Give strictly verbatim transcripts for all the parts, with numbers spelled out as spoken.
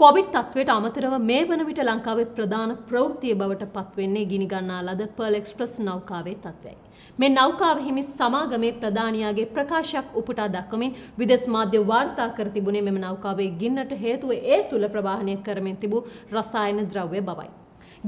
Covid තත්වයට අමතරව මේ වන විට ලංකාවේ ප්‍රධාන ප්‍රවෘත්තිය බවට පත්වෙන්නේ ගිනිගන්නා ලද පර්ල් එක්ස්ප්‍රස් නෞකාවේ තත්වයයි. මේ නෞකාව හිමි සමාගමේ ප්‍රධානියාගේ ප්‍රකාශයක් උපුටා දක්වමින් විදේශ මාධ්‍ය වාර්තා කර තිබුණේ මෙම නෞකාවේ ගින්නට හේතුව ඒ තුල ප්‍රවාහනය කරමින් තිබූ රසායන ද්‍රව්‍ය බවයි.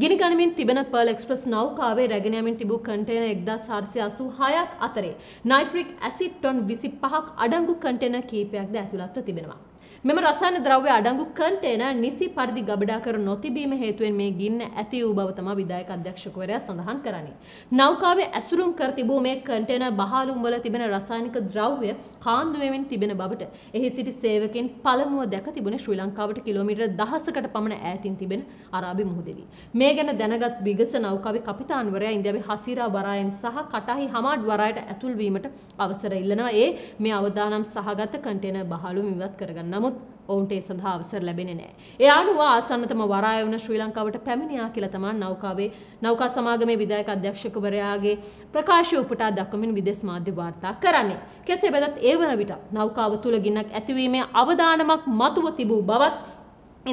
ගිනිගනිමින් තිබෙන පර්ල් එක්ස්ප්‍රස් නෞකාවේ රැගෙන යමින් තිබූ කන්ටේනර් එක්දාස් හාරසිය අසූ හයක් අතරේ නයිට්‍රික් ඇසිඩ් ටොන් විසි පහක් අඩංගු කන්ටේනර් කීපයක්ද ඇතුළත්ව තිබෙනවා. මෙම රසායන ද්‍රව්‍ය අඩංගු කන්ටේනර් නිසි පරිදි ගබඩා කර නොතිබීම හේතුවෙන් මේ ගින්න ඇති වූ බව තමයි විධායක අධ්‍යක්ෂකවරයා සඳහන් කරන්නේ. නෞකාවේ ඇසුරුම් කර තිබූ මේ කන්ටේනර් බහලුම් වල තිබෙන රසායනික ද්‍රව්‍ය කාන්දු වෙමින් තිබෙන බවට එහි සිටි සේවකයන් පළමුව දැක තිබුණේ ශ්‍රී ලංකාවට කිලෝමීටර දහසකට පමණ ඈතින් තිබෙන අරාබි මුහුදෙදී. මේ ගැන දැනගත් බිගස නෞකාවේ කපිතාන්වරයා ඉන්දියාවේ හසීරා වරායෙන් සහ කටාහි හමාඩ් වරායට ඇතුල් වීමට අවසර ඉල්ලනවා. ඒ මේ අවදානම් සහගත කන්ටේනර් බහලුම් ඉවත් කරගන්න නමුත් ඔවුන්ට ඒ සඳහා අවසර ලැබෙන්නේ නැහැ. ඒ අනුව ආසන්නතම වරාය වන ශ්‍රී ලංකාවට පැමිණියා කියලා තමයි නෞකාවේ නෞකා සමාගමේ විධායක අධ්‍යක්ෂකවරයාගේ ප්‍රකාශය උපුටා දක්වමින් විදේශ මාධ්‍ය වාර්තා කරන්නේ. කෙසේ වෙතත් ඒ වන විට නෞකාව තුල ගින්නක් ඇතිවීමේ අවදානමක් මතුව තිබූ බවත්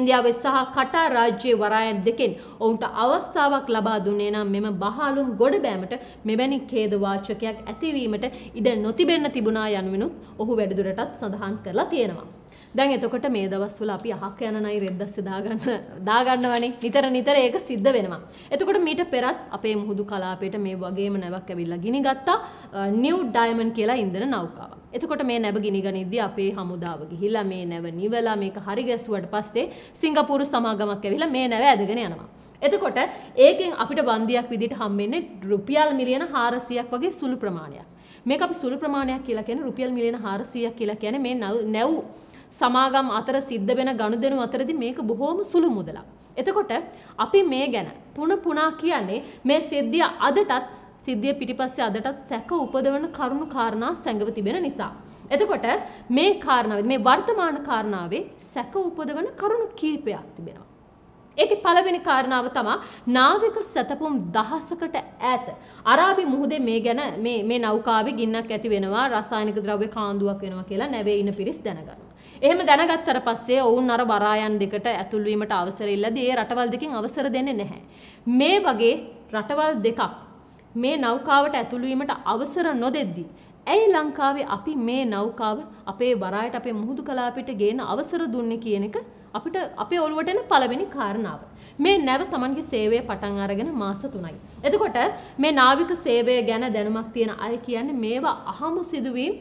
ඉන්දියාවේ සහ කටාර් රාජ්‍යයේ වරායන් දෙකෙන් ඔවුන්ට අවස්ථාවක් ලබා දුන්නේ නම් මෙම බහලුම් ගොඩ බෑමට මෙවැනි ඛේද වාචකයක් ඇතිවීමට ඉඩ නොතිබෙන්න තිබුණා යනුවෙනුත් ඔහු වැඩිදුරටත් සඳහන් කරලා තියෙනවා. දැන් එතකොට මේ දවස්වල අපි අහක යන නයි රෙද්දස්සේ දාගන්න දාගන්නවනේ නිතර නිතර ඒක සිද්ධ වෙනවා. එතකොට මීට පෙරත් අපේ මුහුදු කලාපයට මේ වගේම නැවක් ඇවිල්ලා ගිනිගත්තා නිව් ඩයමන්ඩ් කියලා ඉන්ධන නෞකාවක්. එතකොට මේ නැව ගිනිගනිද්දී අපේ හමුදාව ගිහිලා මේ නැව නිවලා මේක හරි ගැසුවට පස්සේ සිංගප්පූරු සමාගමක් ඇවිල්ලා මේ නැව ඇදගෙන යනවා. එතකොට ඒකෙන් අපිට වන්දියක් විදිහට හම්බෙන්නේ රුපියල් මිලියන හාරසියක් වගේ සුළු ප්‍රමාණයක්. මේක අපි සුළු ප්‍රමාණයක් කියලා කියන්නේ රුපියල් මිලියන හාරසියක් කියලා කියන්නේ මේ නැව් සමාගම් අතර සිද්ධ වෙන ගනුදෙනු අතරදී මේක බොහොම සුළු මුදලක්. එතකොට අපි මේ ගැන පුන පුනා කියන්නේ මේ සිද්ධිය අදටත් සිද්ධිය පිටිපස්සේ අදටත් සැක උපදවන කරුණු කාරණා සැඟව තිබෙන නිසා. එතකොට මේ කාරණාවේ මේ වර්තමාන කාරණාවේ සැක උපදවන කරුණු කීපයක් තිබෙනවා. ඒකේ පළවෙනි කාරණාව තමයි නාවික සැතපුම් දහසකට ඈත අරාබි මුහුදේ මේ ගැන මේ මේ නෞකාවේ ගින්නක් ඇති වෙනවා රසායනික ද්‍රව්‍ය කාන්දුවක් වෙනවා කියලා නැවේ ඉන පිරිස් දැනගන්නවා. එහෙම දැනගත්තර පස්සේ ඔවුන් අර වරායන් දෙකට ඇතුල් වීමට අවසර ඉල්ලදී ඒ රටවල් දෙකෙන් අවසර දෙන්නේ නැහැ. මේ වගේ රටවල් දෙකක් මේ නෞකාවට ඇතුල් වීමට අවසර නොදෙද්දී ඇයි ලංකාවේ අපි මේ නෞකාව අපේ වරායට අපේ මුහුදු කලාපයට ගේන අවසර දුන්නේ කියන එක අපිට අපේ ඔළුවට එන පළවෙනි කාරණාව. මේ නැව Tamanගේ සේවය පටන් අරගෙන මාස තුනයි. එතකොට මේ නාවික සේවය ගැන දැනුමක් තියෙන අය කියන්නේ මේවා අහමු සිදුවීම්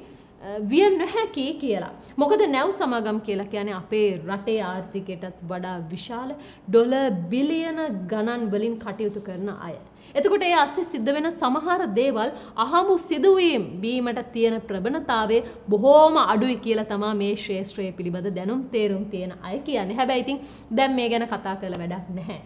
විය නොහැකි කියලා. මොකද නැව් සමාගම් කියලා කියන්නේ අපේ රටේ ආර්ථිකයටත් වඩා විශාල ඩොලර් බිලියන ගණන් වලින් කටයුතු කරන අය. එතකොට ඒ ASCII සිද්ධ වෙන සමහර දේවල් අහමු සිදුවීම් බීමට තියෙන ප්‍රබණතාවය බොහෝම අඩුයි කියලා තමයි මේ ශාස්ත්‍රයේ පිළිබඳ දැනුම් තේරුම් තියෙන අය කියන්නේ. හැබැයි ඉතින් දැන් මේ ගැන කතා කරලා වැඩක් නැහැ.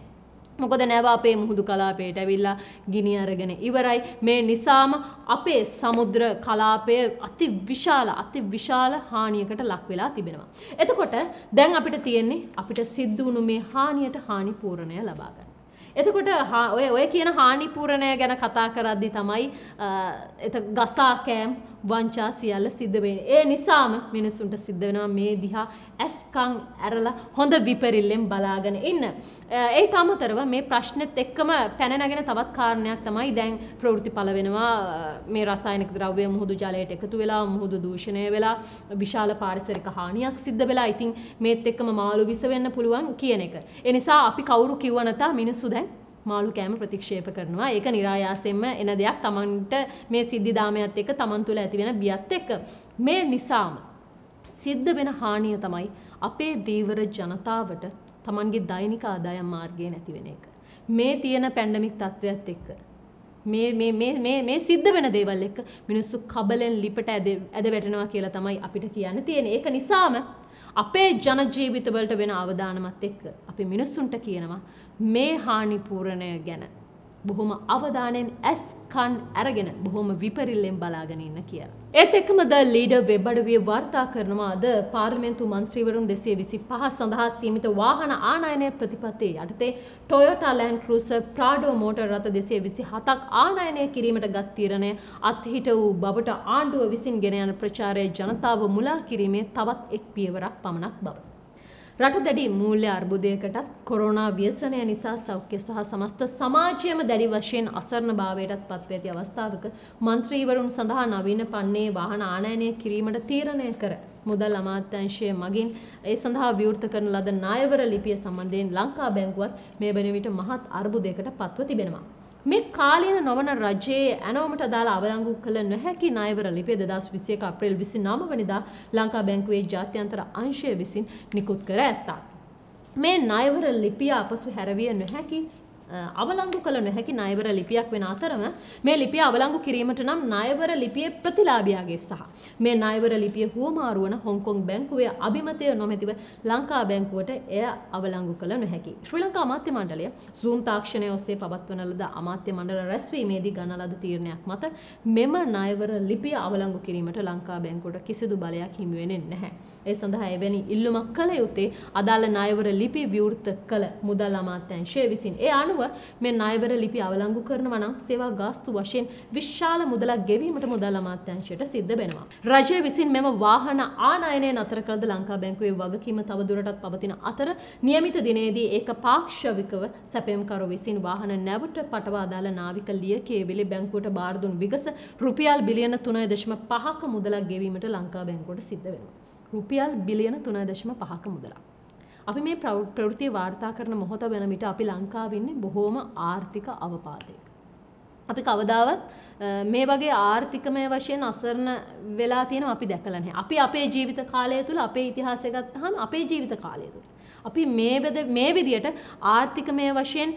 මොකද නැව අපේ මුහුදු කලාපයට ඇවිල්ලා ගිනි අරගෙන ඉවරයි. මේ නිසාම අපේ සමුද්‍ර කලාපය අති විශාල අති විශාල හානියකට ලක් වෙලා තිබෙනවා. එතකොට දැන් අපිට තියෙන්නේ අපිට සිද්ධ වුණු මේ හානියට හානි පූර්ණණය ලබා ගන්න. එතකොට ඔය ඔය කියන හානි පූර්ණණය ගැන කතා කරද්දී තමයි එත ගසා කෑම් වංචා සියල්ල සිද්ධ වෙන්නේ. ඒ නිසාම මිනිසුන්ට සිද්ධ වෙනවා මේ දිහා ඇස්කන් ඇරලා හොඳ විපරිල්ලෙන් බලාගෙන ඉන්න. ඒට අමතරව මේ ප්‍රශ්නෙත් එක්කම පැන නැගෙන තවත් කාරණයක් තමයි දැන් ප්‍රවෘත්ති පළ වෙනවා මේ රසායනික ද්‍රව්‍ය මුහුදු ජලයට එකතු වෙලා මුහුදු දූෂණය වෙලා විශාල පාරිසරික හානියක් සිද්ධ වෙලා ඉතින් මේත් එක්කම මාළු විස වෙන්න පුළුවන් කියන එක. ඒ නිසා අපි කවුරු කිව්වනත මිනිස්සු දැන් මාළු කෑම ප්‍රතික්ෂේප කරනවා. ඒක નિરાයාසයෙන්ම එන දෙයක් Tamanට මේ සිද්ධි දාමයත් එක්ක Taman තුල ඇති වෙන බියත් එක්ක මේ නිසාම සිද්ධ වෙන හානිය තමයි අපේ දීවර ජනතාවට Tamanගේ දෛනික ආදායම් මාර්ගය නැති වෙන එක. මේ තියෙන පැන්ඩමික් තත්ත්වයත් එක්ක මේ මේ මේ මේ මේ සිද්ධ වෙන දේවල් එක්ක මිනිස්සු කබලෙන් ලිපට ඇද ඇද වැටෙනවා කියලා තමයි අපිට කියන්න තියෙන්නේ. ඒක නිසාම අපේ ජන ජීවිතවලට වෙන අවදානමත් එක්ක අපි මිනිස්සුන්ට කියනවා මේ හානි පූර්ණණය ගැන බොහොම අවධානයෙන් ඇස් කන් අරගෙන බොහොම විපරිල්ලෙන් බලාගෙන ඉන්න කියලා. ඒත් එක්කම ද ලීඩර් වෙබ් අඩවියේ වාර්තා කරනවා අද පාර්ලිමේන්තු මන්ත්‍රීවරුන් දෙසිය විසි පහ සඳහා සීමිත වාහන ආනයනය ප්‍රතිපත්තිය යටතේ Toyota Land Cruiser Prado motor රථ දෙසිය විසි හතක් ආනයනය කිරීමට ගත් තීරණය අත්හිට වූ බවට ආණ්ඩුව විසින් ගෙන යන ප්‍රචාරයේ ජනතාව මුලා කිරීමේ තවත් එක් පියවරක් පමණක් බව. රට දැඩි මූල්‍ය අර්බුදයකටත් කොරෝනා ව්‍යසනය නිසා සෞඛ්‍ය සහ සමස්ත සමාජයේම දැඩි වශයෙන් අසරණභාවයටත් පත්ව ඇති අවස්ථාවක මන්ත්‍රීවරුන් සඳහා නවීන පන්නේ වාහන ආනයනය කිරීමට තීරණය කර මුදල් අමාත්‍යාංශය මගින් ඒ සඳහා විවෘත කරන ලද ණයවර ලිපිය සම්බන්ධයෙන් ලංකා බැංකුවත් මේ වන විට මහත් අර්බුදයකට පත්ව තිබෙනවා. මේ කාලීන නොවන රජයේ ඇනවමට දාලා අවලංගු කළ නොහැකි ණයවර ලිපිය දෙදාස් විසිඑක අප්‍රේල් විසිනවය වෙනිදා ලංකා බැංකුවේ ජාත්‍යන්තර අංශය විසින් නිකුත් කර ඇත්තා. මේ ණයවර ලිපිය අපසු හැරවිය නොහැකි අවලංගු කළ නොහැකි ණයවර ලිපියක් වෙන අතරම මේ ලිපිය අවලංගු කිරීමට නම් ණයවර ලිපියේ ප්‍රතිලාභියාගේ සහ මේ ණයවර ලිපිය හුවමාරු වන හොංකොං බැංකුවේ අභිමතය නොමැතිව ලංකා බැංකුවට එය අවලංගු කළ නොහැකි. ශ්‍රී ලංකා අමාත්‍ය මණ්ඩලය Zoom තාක්ෂණය ඔස්සේ පවත්වන ලද අමාත්‍ය මණ්ඩල රැස්වීමේදී ගන්නා ලද තීරණයක් මත මෙම ණයවර ලිපිය අවලංගු කිරීමට ලංකා බැංකුවට කිසිදු බලයක් හිමි වෙන්නේ නැහැ. ඒ සඳහා එවැනි ඉල්ලුමක් කළ යුත්තේ අදාළ ණයවර ලිපි විවෘත කළ මුදල් අමාත්‍යාංශය විසින්. ඒ අනුව මේ ණයවර ලිපි අවලංගු කරනවා නම් සේවා ගාස්තු වශයෙන් විශාල මුදලක් ගෙවීමට මුදල් අමාත්‍යාංශයට සිද්ධ වෙනවා. රජය විසින් මෙම වාහන ආනයනය නතර කළද ලංකා බැංකුවේ වගකීම තවදුරටත් පවතින අතර නියමිත දිනේදී ඒක පාක්ෂවිකව සැපයම්කරු විසින් වාහන නැවට පටවා දාලා නාවික ලියකයේවිලි බැංකුවට බාර දුන් විගස රුපියල් බිලියන තුනය දශම පහක මුදලක් ගෙවීමට ලංකා බැංකුවට සිද්ධ වෙනවා. රුපියල් බිලියන තුනය දශම පහක මුදලක්. අපි මේ ප්‍රවෘත්ති වාර්තා කරන මොහොත වෙන විට අපි ලංකාවේ ඉන්නේ බොහෝම ආර්ථික අවපාතයක. අපි කවදාවත් මේ වගේ ආර්ථිකමය වශයෙන් අසරණ වෙලා තියෙන අපි දැකලා නැහැ. අපි අපේ ජීවිත කාලය තුල අපේ ඉතිහාසය ගත්තාම අපේ ජීවිත කාලය තුල අපි මේ මේ විදියට ආර්ථිකමය වශයෙන්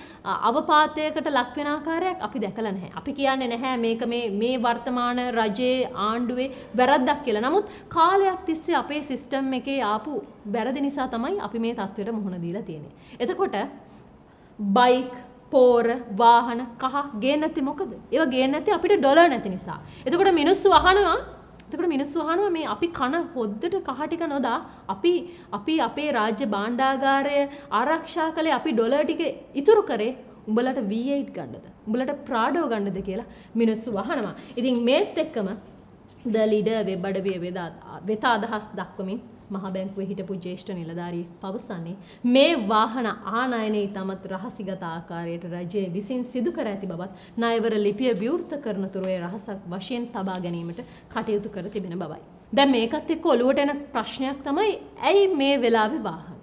අවපාතයකට ලක් වෙන ආකාරයක් අපි දැකලා නැහැ. අපි කියන්නේ නැහැ මේක මේ මේ වර්තමාන රජයේ ආණ්ඩුවේ වැරද්දක් කියලා. නමුත් කාලයක් තිස්සේ අපේ සිස්ටම් එකේ ආපු වැරදි නිසා තමයි අපි මේ තත්ත්වයට මුහුණ දීලා තියෙන්නේ. එතකොට බයික්, පෝර, වාහන, කහ ගේ නැති මොකද? ඒවා ගේ නැති අපිට ඩොලර් නැති නිසා. එතකොට මිනිස්සු අහනවා එතකොට මිනිස්සු අහනවා මේ අපි කන හොද්දට කහ ටික නොදා අපි අපි අපේ රාජ්‍ය භාණ්ඩාගාරය ආරක්ෂා කළේ අපි ඩොලර් ටික ඉතුරු කරේ උඹලට වී එයිට් ගන්නද උඹලට ප්‍රාඩෝ ගන්නද කියලා මිනිස්සු අහනවා. ඉතින් මේත් එක්කම ද ලීඩර් වෙබ් අඩවිය වෙත අදහස් දක්වමින් මහා බැංකුවේ හිටපු ජ්‍යෙෂ්ඨ නිලධාරියෙක් පවසන්නේ මේ වාහන ආනයනය ඉතාමත් රහසිගත ආකාරයට රජය විසින් සිදු කර ඇති බවත් ණයවර ලිපිය විවෘත කරන තුරු ඒ රහසක් වශයෙන් තබා ගැනීමට කටයුතු කර තිබෙන බවයි. දැන් මේකත් එක්ක ඔලුවට එන ප්‍රශ්නයක් තමයි ඇයි මේ වෙලාවේ වාහන?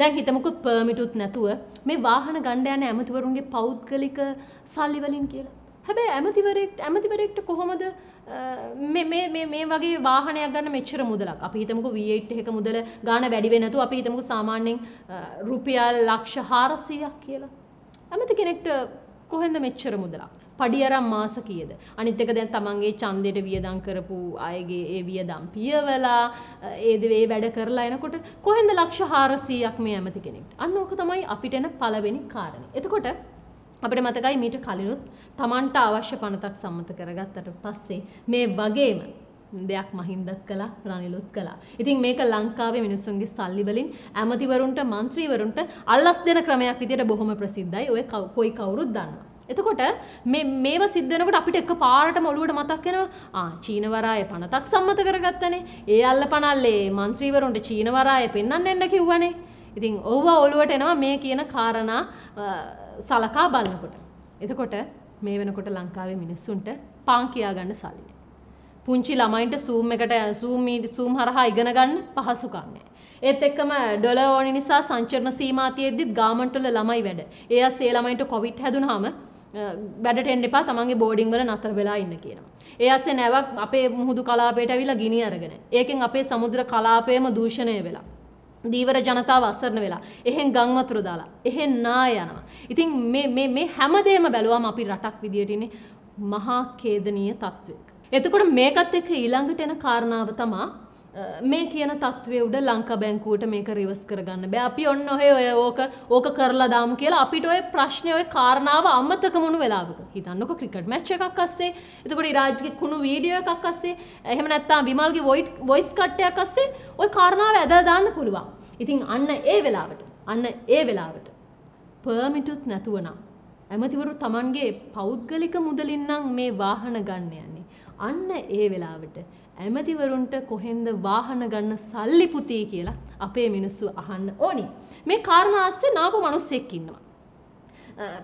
දැන් හිතමුකෝ පර්මිටුත් නැතුව මේ වාහන ගන්න යන ඇමතිවරුන්ගේ පෞද්ගලික සල්ලි වලින් කියලා. හැබැයි ඇමතිවරයෙක් ඇමතිවරයෙක්ට කොහොමද මේ මේ මේ මේ වගේ වාහනයක් ගන්න මෙච්චර මුදලක්? අපි හිතමුකෝ වී එයිට් එකක මුදල ගාණ වැඩි වෙන්නේ නැතුව අපි හිතමුකෝ සාමාන්‍යයෙන් රුපියල් ලක්ෂ හාරසීයක් කියලා. ඇමති කෙනෙක්ට කොහෙන්ද මෙච්චර මුදලක්? පඩි අරන් මාස කීයද? අනිත් එක දැන් තමන්ගේ ඡන්දයට වියදම් කරපු අයගේ ඒ වියදම් පියවලා ඒ දේ වැඩ කරලා එනකොට කොහෙන්ද ලක්ෂ හාරසීයක් මේ ඇමති කෙනෙක්ට? අන්න ඕක තමයි අපිට එන පළවෙනි කාරණේ. එතකොට අපිට මතකයි මීට කලිනුත් තමන්ට අවශ්‍ය පනතක් සම්මත කරගත්තට පස්සේ මේ වගේම දෙයක් මහින්දත් කළා රනිලුත් කළා. ඉතින් මේක ලංකාවේ මිනිස්සුන්ගේ සල්ලි වලින් ඇමතිවරුන්ට മന്ത്രിවරුන්ට අල්ලස් දෙන ක්‍රමයක් විදියට බොහොම ප්‍රසිද්ධයි. ඔය කොයි කවුරුත් දන්නවා. එතකොට මේ මේව සිද්ධ වෙනකොට අපිට එකපාරටම ඔළුවට මතක් වෙනවා ආ චීන වරායේ පනතක් සම්මත කරගත්තනේ. ඒ අල්ලපනල්ලේ മന്ത്രിවරුන්ට චීන වරායේ පෙන්වන්න එන්න කිව්වනේ. ඉතින් ඔව්ව ඔළුවට එනවා මේ කියන කාරණා සලකා බලනකොට. එතකොට මේ වෙනකොට ලංකාවේ මිනිස්සුන්ට පාන් කියා ගන්න සල්ලි නෑ. පුංචි ළමයින්ට Zoom එකට Zoom Zoom හරහා ඉගෙන ගන්න පහසුකම් නෑ. ඒත් එක්කම ඩොලර් ඕනි නිසා සංචරණ සීමා තියෙද්දිත් ගාමන්ට් වල ළමයි වැඩ. ඒ අස් ඒ ළමයින්ට කොවිඩ් හැදුනහම වැඩට එන්න එපා තමන්ගේ බෝඩින් වල නතර වෙලා ඉන්න කියනවා. ඒ අස්සේ නැවක් අපේ මුහුදු කලාපයට අවිලා ගිනි අරගෙන. ඒකෙන් අපේ සමුද්‍ර කලාපයම දූෂණය වෙලා. දීවර ජනතාව අසරණ වෙලා එහෙන් ගම් වතුර දාලා එහෙන් නා යනවා. ඉතින් මේ මේ මේ හැමදේම බැලුවම අපි රටක් විදියට ඉන්නේ මහා ඛේදනීය තත්වයක. එතකොට මේකත් එක්ක ඊළඟට එන කාරණාව තමයි මේ කියන තත්වයේ උඩ ලංකා බැංකුවට මේක රිවර්ස් කරගන්න බෑ. අපි ඔන්න ඔය ඔය ඕක ඕක කරලා දාමු කියලා අපිට ඔය ප්‍රශ්නේ ඔය කාරණාව අමතක වුණු වෙලාවක හිතන්නකෝ ක්‍රිකට් මැච් එකක් අස්සේ එතකොට ඉරාජ්ගේ කුණු වීඩියෝ එකක් අස්සේ එහෙම නැත්නම් විමල්ගේ වොයිස් කට් එකක් අස්සේ ඔය කාරණාව ඇදලා දාන්න පුළුවන්. ඉතින් අන්න ඒ වෙලාවට අන්න ඒ වෙලාවට පර්මිටුත් නැතුව නම් ඇමතිවරු Tamanගේ පෞද්ගලික මුදලින් නම් මේ වාහන ගන්න යන්නේ. අන්න ඒ වෙලාවට ඇමතිවරුන්ට කොහෙන්ද වාහන ගන්න සල්ලි පුතී කියලා අපේ මිනිස්සු අහන්න ඕනි. මේ කාරණා ඇස්සේ නාපු මිනිස්සෙක් ඉන්නවා.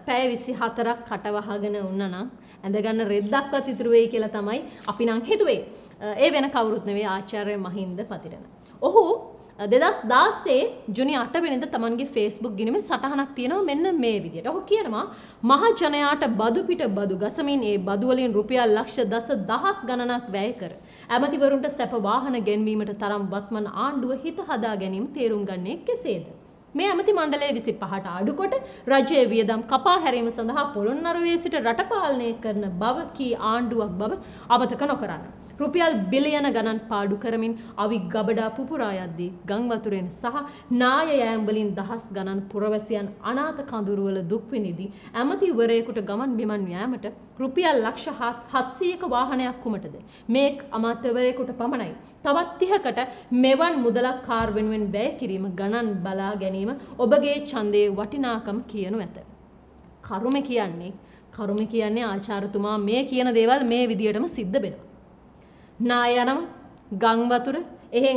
පැය විසිහතරක් කට වහගෙන වුණා නම් ඇඳ ගන්න රෙද්දක්වත් ඉතුරු වෙයි කියලා තමයි අපි නම් හිතුවේ. ඒ වෙන කවුරුත් නෙවෙයි ආචාර්ය මහින්ද පතිරණ. ඔහු දෙදහස් දාසයේ ජුනි අට වෙනිදා තමන්ගේ Facebook ගිණුමේ සටහනක් තියෙනවා මෙන්න මේ විදියට. ඔහු කියනවා මහ ජනයාට බදු පිට බදු ගසමින් ඒ බදු වලින් රුපියල් ලක්ෂ දස දහස් ගණනක් වැය කර ඇමතිවරුන්ට සැප වාහන ගෙන්වීමට තරම් වත්මන් ආණ්ඩුව හිත හදා ගැනීම තේරුම් ගන්නේ කෙසේද? මේ ඇමති මණ්ඩලය විසිපහට අඩුකොට රජයේ වියදම් කපා හැරීම සඳහා පොළොන්නරුවේ සිට රට පාලනය කරන බව කී ආණ්ඩුවක් බව අමතක නොකරන්න. රුපියල් බිලියන ගණන් පාඩු කරමින් අවි ගබඩා පුපුරා යද්දී ගම් වතුරෙන් සහ නාය යෑම් වලින් දහස් ගණන් පුරවැසියන් අනාථ කඳුරුවල දුක් විඳිදී ඇමතිවරයෙකුට ගමන් බිමන් යෑමට රුපියල් ලක්ෂ හත්සියයක වාහනයක් කුමටද? මේ අමාත්‍යවරයෙකුට පමණයි. තවත් තිහකට මෙවන් මුදලක් කාර් වෙනුවෙන් වැය කිරීම ගණන් බලා ගැනීම ඔබගේ ඡන්දේ වටිනාකම කියනු ඇත. කරුම කියන්නේ කරුම කියන්නේ ආචාර්යතුමා මේ කියන දේවල් මේ විදියටම සිද්ධ වෙනවා. නාය යනම, ගම් වතුර, එහෙන්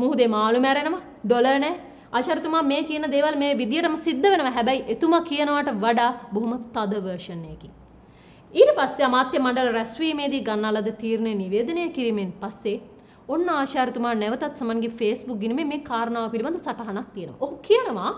මුහුදේ මාළු මැරෙනම, ඩොලර් නැහැ. ආචාර්යතුමා මේ කියන දේවල් මේ විදියටම සිද්ධ වෙනවා. හැබැයි එතුමා කියනවට වඩා බොහොම තද version එකකින්. ඊට පස්සේ අමාත්‍ය මණ්ඩල රැස්වීමේදී ගන්නා ලද තීරණය නිවේදනය කිරීමෙන් පස්සේ ඔන්න ආචාර්යතුමා නැවතත් සමන්ගේ Facebook ගිණුමේ මේ කාරණාව පිළිබඳ සටහනක් තියෙනවා. ඔහු කියනවා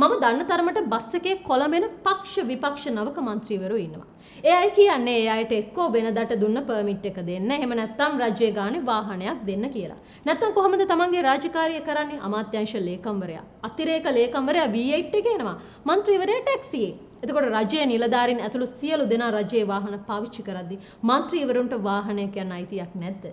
මම දන්න තරමට බස් එකේ කොළඹෙන පක්ෂ විපක්ෂ නවක മന്ത്രിවරු ඉන්නවා. ඒ අය කියන්නේ ඒ අයට එක්කෝ වෙනදට දුන්න පර්මිට් එක දෙන්න, එහෙම නැත්නම් රජයේ ගානේ වාහනයක් දෙන්න කියලා. නැත්නම් කොහොමද තමන්ගේ රාජකාරිය කරන්නේ? අමාත්‍යාංශ ලේකම්වරයා, අතිරේක ලේකම්වරයා වී එයිට් එකේ එනවා. മന്ത്രിවරයා ටැක්සියේ. එතකොට රජයේ නිලධාරීන් ඇතුළු සියලු දෙනා රජයේ වාහන පාවිච්චි කරද්දී മന്ത്രിවරුන්ට වාහනයක් යන අයිතියක් නැද්ද?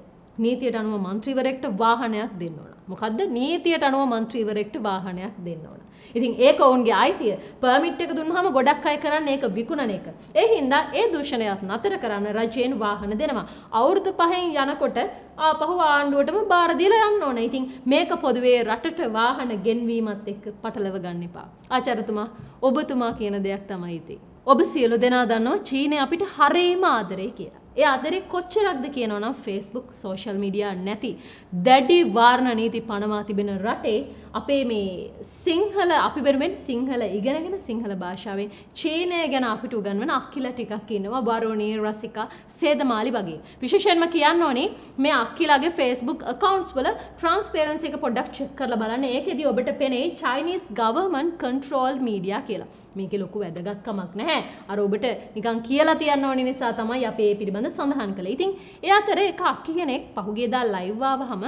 නීතියට අනුව മന്ത്രിවරයෙක්ට වාහනයක් දෙන්න ඕන. මොකද්ද? නීතියට අනුව മന്ത്രിවරයෙක්ට වාහනයක් දෙන්න ඕන. ඉතින් ඒක ඔවුන්ගේ අයිතිය. පර්මිට් එක දුන්නාම ගොඩක් අය කරන්නේ ඒක විකුණන එක. ඒ හින්දා ඒ දූෂණයත් නතර කරන්න රජයෙන් වාහන දෙනවා. අවුරුදු පහෙන් යනකොට ආපහු ආණ්ඩුවටම බාර දීලා යන්න ඕන. ඉතින් මේක පොදුවේ රටට වාහන ගෙන්වීමත් එක්ක පටලව ගන්න එපා. ආචාර්යතුමා ඔබතුමා කියන දෙයක් තමයි ඉතින්. ඔබ සියලු දෙනා දන්නවා චීනය අපිට හරීම ආදරේ කියලා. ඒ අතරේ කොච්චරක්ද කියනවනම් Facebook social media නැති දැඩි වාර්ණ නීති පනවා තිබෙන රටේ අපේ මේ සිංහල අපි වෙනුවෙන් සිංහල ඉගෙනගෙන සිංහල භාෂාවෙන් චීනය ගැන අපිට උගන්වන අක්කිලා ටිකක් ඉන්නවා. වරුණී, රසිකා, සේදමාලි වගේ. විශේෂයෙන්ම කියන්න ඕනේ මේ අක්කිලාගේ Facebook accounts වල transparency එක පොඩ්ඩක් check කරලා බලන්න. ඒකෙදි ඔබට පෙනේ Chinese government controlled media කියලා. මේකේ ලොකු වැදගත්කමක් නැහැ. අර ඔබට නිකන් කියලා තියන්න ඕනේ නිසා තමයි අපි මේ පිළිබඳ සඳහන් කළේ. ඉතින් ඒ අතර එක අක්කි කෙනෙක් පහුගියදා live ආවහම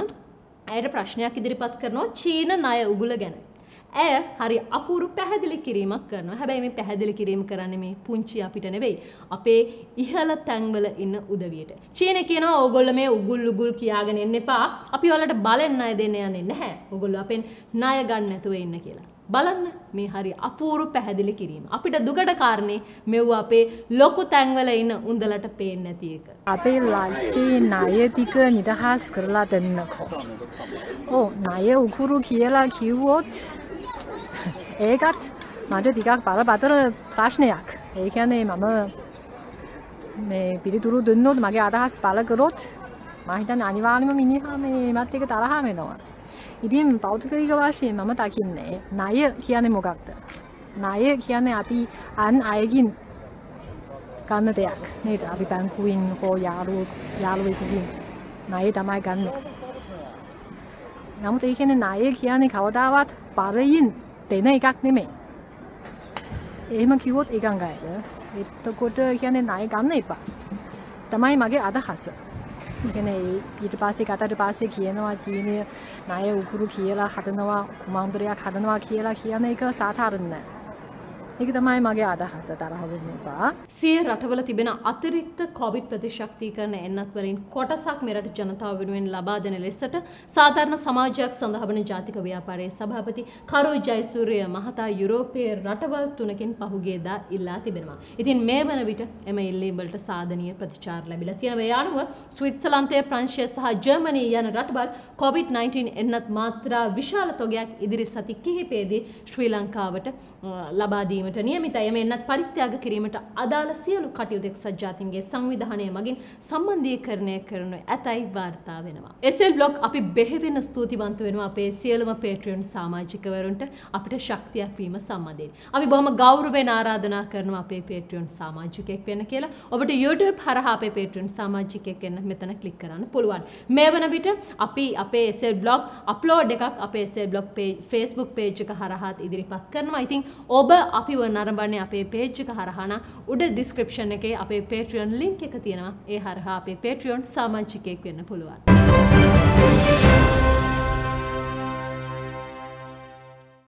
ඇයට ප්‍රශ්නයක් ඉදිරිපත් කරනවා චීන ණය උගුල ගැන. ඇය හරි අපූරු පැහැදිලි කිරීමක් කරනවා. හැබැයි මේ පැහැදිලි කිරීම කරන්නේ මේ පුංචි අපිට නෙවෙයි. අපේ ඉහළ තැන්වල ඉන්න උදවියට. චීන කියනවා ඕගොල්ලෝ මේ උගුල් උගුල් කියාගෙන ඉන්න එපා. අපි ඔයාලට බලෙන් ණය දෙන්න යන්නේ නැහැ. ඕගොල්ලෝ අපෙන් ණය ගන්න නැතුව ඉන්න කියලා. බලන්න මේ හරි අපූරු පැහැදිලි කිරීම. අපිට දුකට කාරණේ මෙව අපේ ලොකු තැන්වල ඉන්න උන්දලට පේන්නේ නැති එක. අපේ රටේ ණය ටික නිදහස් කරලා දෙන්නකෝ. ඕ ණය උකුරු කියලා කිව්වොත් ඒකත් මට ටිකක් බලපතර ප්‍රශ්නයක්. ඒ කියන්නේ මම මේ පිළිතුරු දුන්නොත් මගේ අදහස් පළ කරොත් මම හිතන්නේ අනිවාර්යයෙන්ම මිනිහා මේ මත් එක තරහ වෙනවා. ඉතින් බෞද්ධකරික වශයෙන් මම දකින්නේ ණය කියන්නේ මොකක්ද? ණය කියන්නේ අපි අන් අයගෙන් ගන්න දෙයක් නේද? අපි බැංකුවෙන් හෝ යාළුවෝ යාළුවෙකුගෙන් ණය තමයි ගන්න. නමුත් ඒ කියන්නේ ණය කියන්නේ කවදාවත් පරයෙන් දෙන එකක් නෙමෙයි. එහෙම කිව්වොත් ඒකංගයද? එතකොට කියන්නේ ණය ගන්න එපා. තමයි මගේ අදහස. කියන්නේ ඊට පස්සේ කතාට පස්සේ කියනවා චීනය ණය උගුරු කියලා හදනවා, කුමන්ත්‍රයක් හදනවා කියලා කියන එක සාධාරණ නැහැ. ඒක තමයි මගේ අදහස. තරහ වෙන්න එපා. සිය රටවල තිබෙන අතිරික්ත කොවිඩ් ප්‍රතිශක්තිකරණ එන්නත් වලින් කොටසක් මෙරට ජනතාව වෙනුවෙන් ලබා දෙන ලෙසට සාධාරණ සමාජයක් සඳහා වන ජාතික ව්‍යාපාරයේ සභාපති කරු ජයසූරිය මහතා යුරෝපයේ රටවල් තුනකින් පහුගියදා ඉල්ලා තිබෙනවා. ඉතින් මේ වන විට එම ඉල්ලීම් වලට සාධනීය ප්‍රතිචාර ලැබිලා තියෙනවා. ඒ අනුව ස්විට්සර්ලන්තය, ප්‍රංශය සහ ජර්මනිය යන රටවල් කොවිඩ් නයින්ටීන් එන්නත් මාත්‍රා විශාල තොගයක් ඉදිරි සති කිහිපයේදී ශ්‍රී ලංකාවට ලබා දීම ගැනීමට නියමිතය මෙන්නත් පරිත්‍යාග කිරීමට අදාළ සියලු කටයුතු එක්සත් ජාතීන්ගේ සංවිධානය මගින් සම්බන්ධීකරණය කරනු ඇතයි වාර්තා වෙනවා. එස් එල් බ්ලොග් අපි බෙහෙවින් ස්තුතිවන්ත වෙනවා අපේ සියලුම Patreon සමාජිකවරුන්ට අපිට ශක්තියක් වීම සම්බන්ධයෙන්. අපි බොහොම ගෞරවයෙන් ආරාධනා කරනවා අපේ Patreon සමාජිකයෙක් වෙන්න කියලා. ඔබට YouTube හරහා අපේ Patreon සමාජිකයෙක් වෙන්න මෙතන ක්ලික් කරන්න පුළුවන්. මේ වන විට අපි අපේ එස් එල් බ්ලොග් අප්ලෝඩ් එකක් අපේ S L blog page Facebook page එක හරහාත් ඉදිරිපත් කරනවා. ඉතින් ඔබ අපිව නරඹන්නේ අපේ page එක හරහා නා උඩ description එකේ අපේ Patreon link එක තියෙනවා. ඒ හරහා අපේ Patreon සමාජිකයෙක් වෙන්න පුළුවන්.